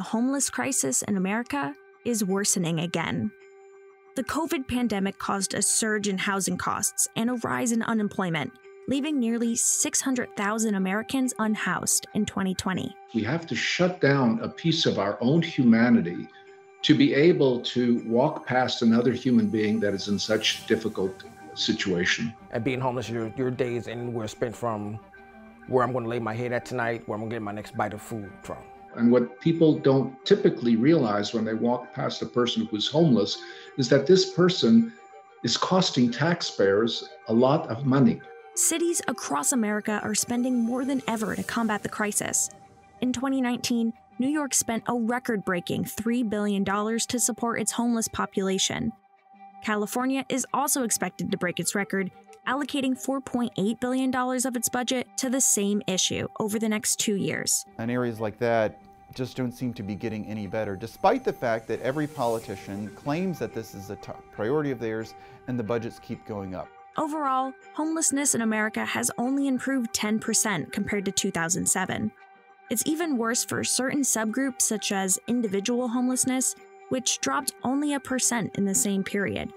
the homeless crisis in America is worsening again. The COVID pandemic caused a surge in housing costs and a rise in unemployment, leaving nearly 600,000 Americans unhoused in 2020. We have to shut down a piece of our own humanity to be able to walk past another human being that is in such difficult situation. At being homeless, your days anywhere spent from where I'm going to lay my head at tonight, where I'm going to get my next bite of food from. And what people don't typically realize when they walk past a person who's homeless is that this person is costing taxpayers a lot of money. Cities across America are spending more than ever to combat the crisis. In 2019, New York spent a record-breaking $3 billion to support its homeless population. California is also expected to break its record, allocating $4.8 billion of its budget to the same issue over the next 2 years. And areas like that just don't seem to be getting any better, despite the fact that every politician claims that this is a top priority of theirs and the budgets keep going up. Overall, homelessness in America has only improved 10% compared to 2007. It's even worse for certain subgroups such as individual homelessness, which dropped only 1% in the same period.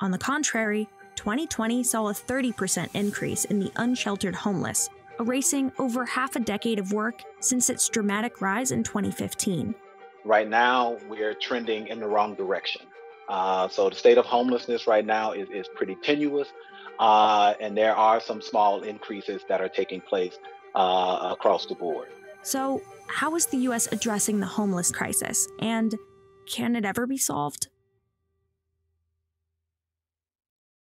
On the contrary, 2020 saw a 30% increase in the unsheltered homeless, erasing over half a decade of work since its dramatic rise in 2015. Right now, we're trending in the wrong direction. So the state of homelessness right now is pretty tenuous, and there are some small increases that are taking place across the board. So how is the U.S. addressing the homeless crisis, and can it ever be solved?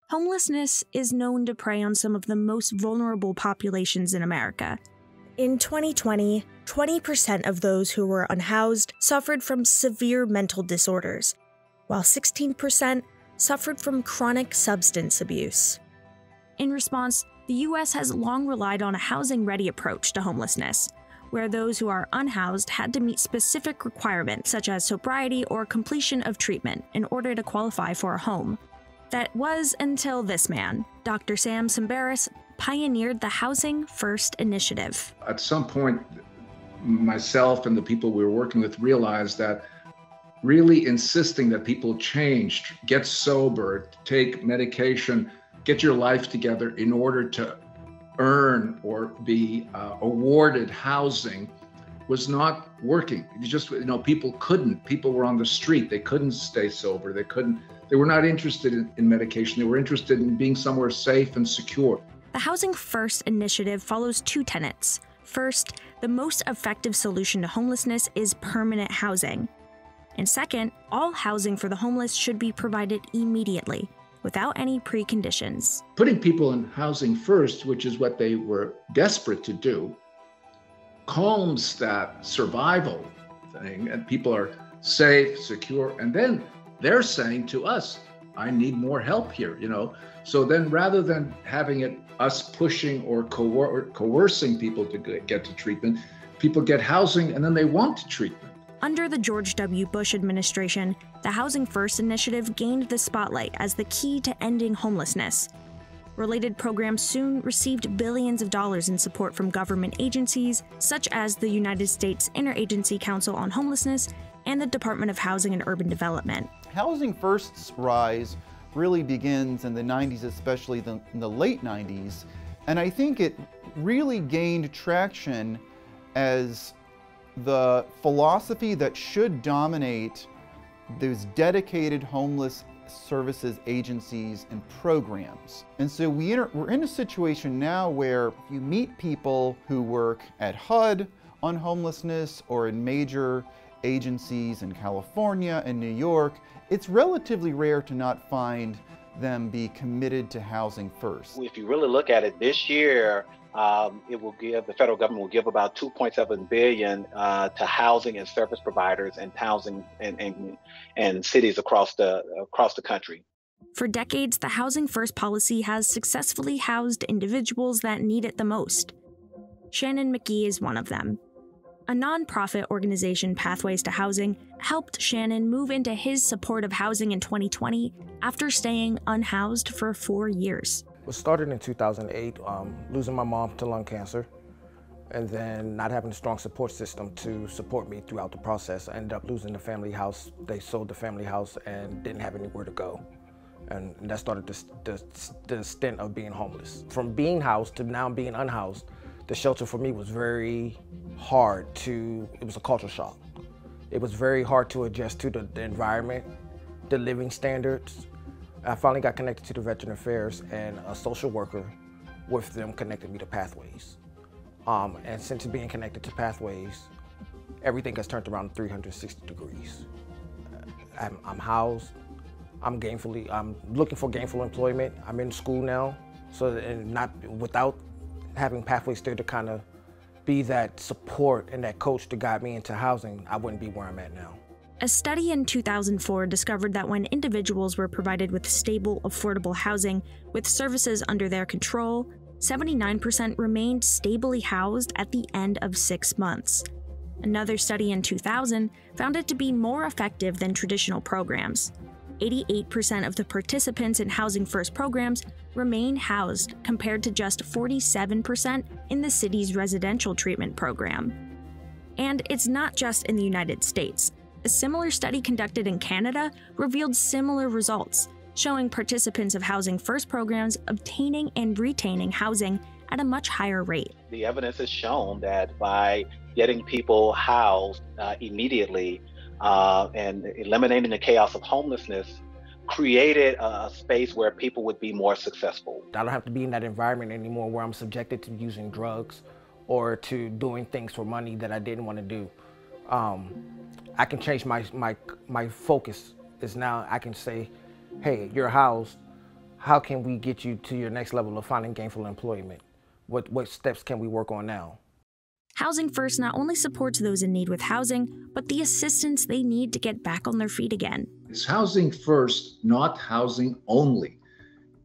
Homelessness is known to prey on some of the most vulnerable populations in America. In 2020, 20% of those who were unhoused suffered from severe mental disorders, while 16% suffered from chronic substance abuse. In response, the U.S. has long relied on a housing-ready approach to homelessness, where those who are unhoused had to meet specific requirements such as sobriety or completion of treatment in order to qualify for a home. That was until this man, Dr. Sam Tsemberis, pioneered the Housing First initiative. At some point, myself and the people we were working with realized that really insisting that people change, get sober, take medication, get your life together in order to earn or be awarded housing was not working. It just, people couldn't. People were on the street. They couldn't stay sober. They were not interested in medication. They were interested in being somewhere safe and secure. The Housing First initiative follows two tenets. First, the most effective solution to homelessness is permanent housing. And second, all housing for the homeless should be provided immediately, without any preconditions. Putting people in housing first, which is what they were desperate to do, calms that survival thing, and people are safe, secure, and then they're saying to us, I need more help here, So then rather than having it us pushing or coercing people to get to treatment, people get housing and then they want treatment. Under the George W. Bush administration, the Housing First initiative gained the spotlight as the key to ending homelessness. Related programs soon received billions of dollars in support from government agencies, such as the United States Interagency Council on Homelessness and the Department of Housing and Urban Development. Housing First's rise really begins in the 90s, especially in the late 90s, and I think it really gained traction as the philosophy that should dominate those dedicated homeless services agencies and programs. And so we're in a situation now where you meet people who work at HUD on homelessness or in major agencies in California and New York. It's relatively rare to not find them be committed to Housing First. If you really look at it this year, the federal government will give about $2.7 billion to housing and service providers and housing and cities across the country. For decades, the Housing First policy has successfully housed individuals that need it the most. Shannon McGee is one of them. A nonprofit organization, Pathways to Housing, helped Shannon move into his support of housing in 2020 after staying unhoused for 4 years. It was started in 2008, losing my mom to lung cancer. and then not having a strong support system to support me throughout the process. I ended up losing the family house. They sold the family house and didn't have anywhere to go. And that started the stint of being homeless. From being housed to now being unhoused, the shelter for me was very hard to, it was a culture shock. It was very hard to adjust to the environment, the living standards. I finally got connected to the Veteran Affairs, and a social worker with them connected me to Pathways. And since being connected to Pathways, everything has turned around 360 degrees. I'm housed. I'm looking for gainful employment. I'm in school now, without having Pathways there to kind of be that support and that coach to guide me into housing, I wouldn't be where I'm at now. A study in 2004 discovered that when individuals were provided with stable, affordable housing with services under their control, 79% remained stably housed at the end of 6 months. Another study in 2000 found it to be more effective than traditional programs. 88% of the participants in Housing First programs remain housed, compared to just 47% in the city's residential treatment program. And it's not just in the United States. A similar study conducted in Canada revealed similar results, showing participants of Housing First programs obtaining and retaining housing at a much higher rate. The evidence has shown that by getting people housed immediately, and eliminating the chaos of homelessness created a space where people would be more successful. I don't have to be in that environment anymore where I'm subjected to using drugs or to doing things for money that I didn't want to do. I can change my focus. Is now I can say, hey, you're housed. How can we get you to your next level of finding gainful employment? What steps can we work on now? Housing First not only supports those in need with housing, but the assistance they need to get back on their feet again. It's Housing First, not housing only,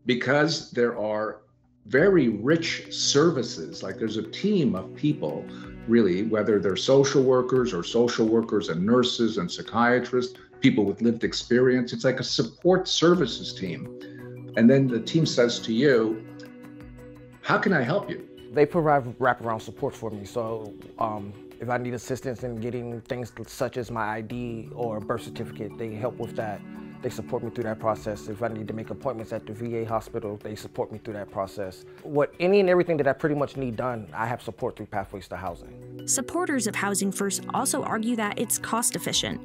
because there are very rich services. Like, there's a team of people, really, whether they're social workers and nurses and psychiatrists, people with lived experience. It's like a support services team. And then the team says to you, how can I help you? They provide wraparound support for me, so if I need assistance in getting things such as my ID or birth certificate, they help with that. They support me through that process. If I need to make appointments at the VA hospital, they support me through that process. Any and everything that I pretty much need done, I have support through Pathways to Housing. Supporters of Housing First also argue that it's cost efficient.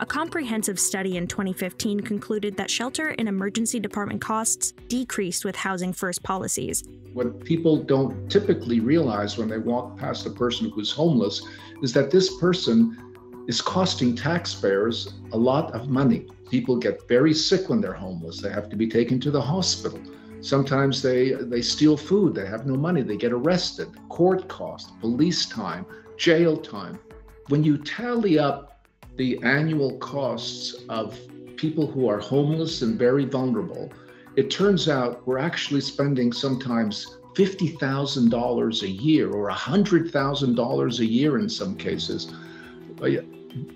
A comprehensive study in 2015 concluded that shelter and emergency department costs decreased with Housing First policies. What people don't typically realize when they walk past a person who's homeless is that this person is costing taxpayers a lot of money. People get very sick when they're homeless. They have to be taken to the hospital. Sometimes they steal food. They have no money. They get arrested. Court costs, police time, jail time. When you tally up the annual costs of people who are homeless and very vulnerable, it turns out we're actually spending sometimes $50,000 a year or $100,000 a year in some cases,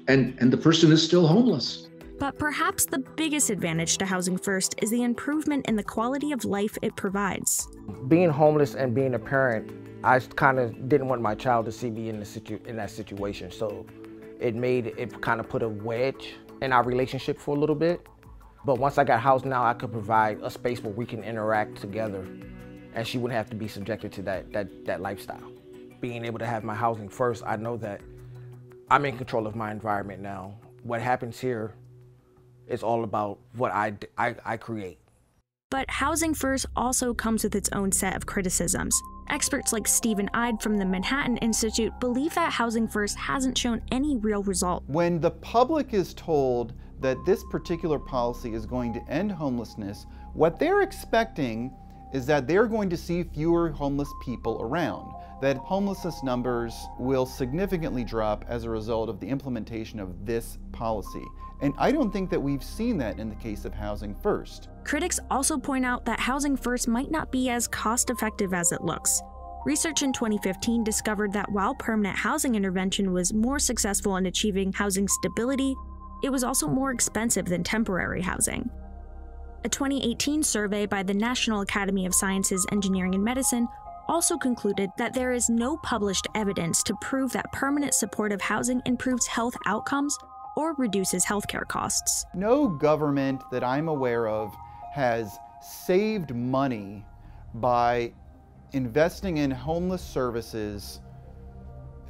and the person is still homeless. But perhaps the biggest advantage to Housing First is the improvement in the quality of life it provides. Being homeless and being a parent, I kind of didn't want my child to see me in that situation, so it kind of put a wedge in our relationship for a little bit. But once I got housed, now I could provide a space where we can interact together, and she wouldn't have to be subjected to that lifestyle. Being able to have my Housing First, I know that I'm in control of my environment now. What happens here is all about what I create. But Housing First also comes with its own set of criticisms. Experts like Stephen Eide from the Manhattan Institute believe that Housing First hasn't shown any real result. When the public is told that this particular policy is going to end homelessness, what they're expecting is that they're going to see fewer homeless people around, that homelessness numbers will significantly drop as a result of the implementation of this policy. And I don't think that we've seen that in the case of Housing First. Critics also point out that Housing First might not be as cost-effective as it looks. Research in 2015 discovered that while permanent housing intervention was more successful in achieving housing stability, it was also more expensive than temporary housing. A 2018 survey by the National Academy of Sciences, Engineering and Medicine also concluded that there is no published evidence to prove that permanent supportive housing improves health outcomes or reduces healthcare costs. No government that I'm aware of has saved money by investing in homeless services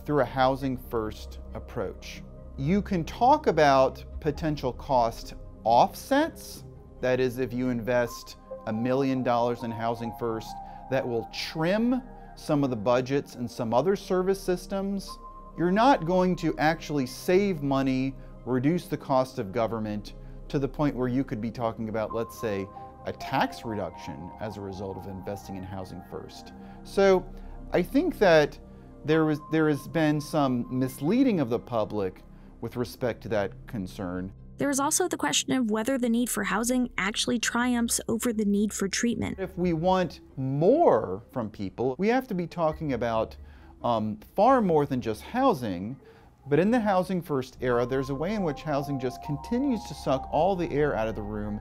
through a housing first approach. You can talk about potential cost offsets. That is, if you invest $1 million in housing first, that will trim some of the budgets and some other service systems. You're not going to actually save money, reduce the cost of government to the point where you could be talking about, let's say, a tax reduction as a result of investing in housing first. So I think that there has been some misleading of the public with respect to that concern. There is also the question of whether the need for housing actually triumphs over the need for treatment. If we want more from people, we have to be talking about far more than just housing. But in the housing first era, there's a way in which housing just continues to suck all the air out of the room.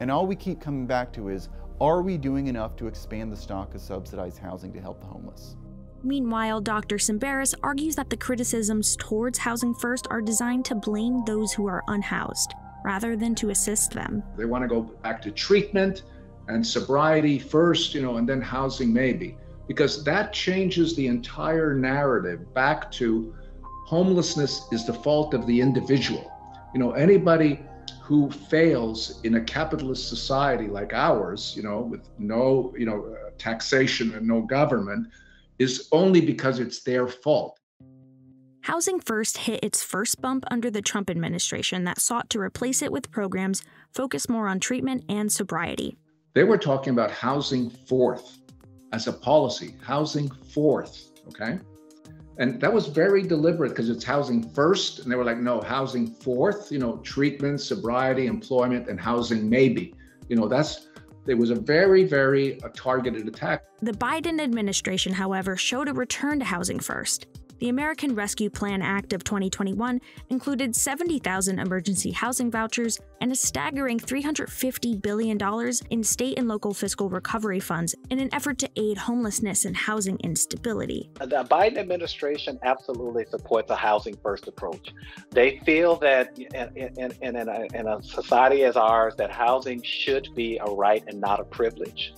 And all we keep coming back to is, are we doing enough to expand the stock of subsidized housing to help the homeless? Meanwhile, Dr. Tsemberis argues that the criticisms towards Housing First are designed to blame those who are unhoused, rather than to assist them. They want to go back to treatment and sobriety first, and then housing maybe, because that changes the entire narrative back to homelessness is the fault of the individual. Anybody who fails in a capitalist society like ours, with no, taxation and no government, is only because it's their fault. Housing First hit its first bump under the Trump administration that sought to replace it with programs focused more on treatment and sobriety. They were talking about Housing Fourth as a policy, Housing Fourth, okay? And that was very deliberate because it's Housing First, and they were like, no, Housing Fourth, treatment, sobriety, employment, and housing maybe. It was a very, very targeted attack. The Biden administration, however, showed a return to Housing First. The American Rescue Plan Act of 2021 included 70,000 emergency housing vouchers and a staggering $350 billion in state and local fiscal recovery funds in an effort to aid homelessness and housing instability. The Biden administration absolutely supports a housing first approach. They feel that in a society as ours, that housing should be a right and not a privilege,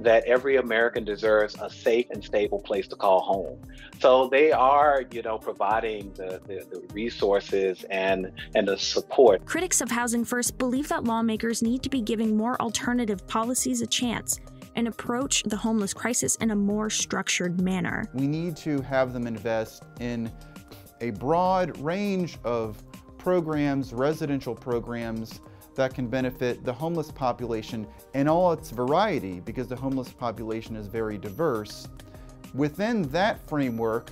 that every American deserves a safe and stable place to call home. So they are, providing the resources and the support. Critics of Housing First believe that lawmakers need to be giving more alternative policies a chance and approach the homeless crisis in a more structured manner. We need to have them invest in a broad range of programs, residential programs, that can benefit the homeless population in all its variety, because the homeless population is very diverse. Within that framework,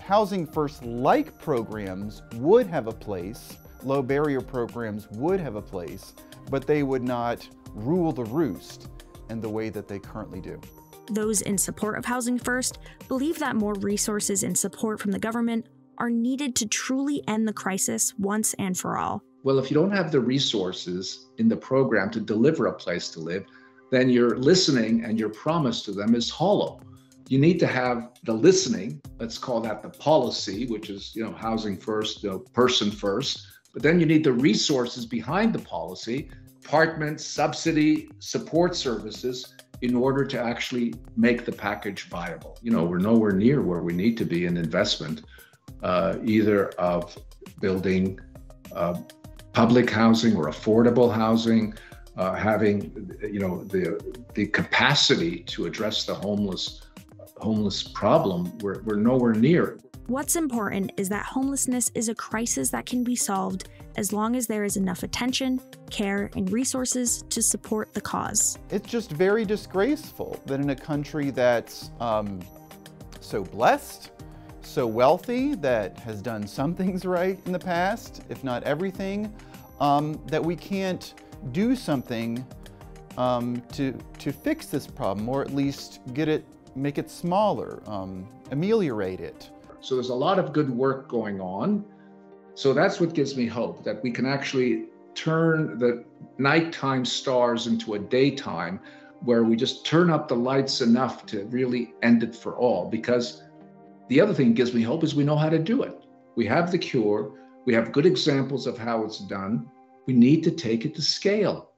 Housing First-like programs would have a place, low barrier programs would have a place, but they would not rule the roost in the way that they currently do. Those in support of Housing First believe that more resources and support from the government are needed to truly end the crisis once and for all. Well, if you don't have the resources in the program to deliver a place to live, then your listening and your promise to them is hollow. You need to have the listening, let's call that the policy, which is, housing first, person first, but then you need the resources behind the policy, apartments, subsidy, support services, in order to actually make the package viable. We're nowhere near where we need to be in investment, either of building public housing or affordable housing, having the capacity to address the homeless problem. We're nowhere near it. What's important is that homelessness is a crisis that can be solved as long as there is enough attention, care, and resources to support the cause. It's just very disgraceful that in a country that's so blessed, so wealthy, that has done some things right in the past, if not everything, that we can't do something to fix this problem, or at least make it smaller, ameliorate it. So there's a lot of good work going on. So that's what gives me hope, that we can actually turn the nighttime stars into a daytime where we just turn up the lights enough to really end it for all. Because the other thing that gives me hope is we know how to do it. We have the cure. We have good examples of how it's done. We need to take it to scale.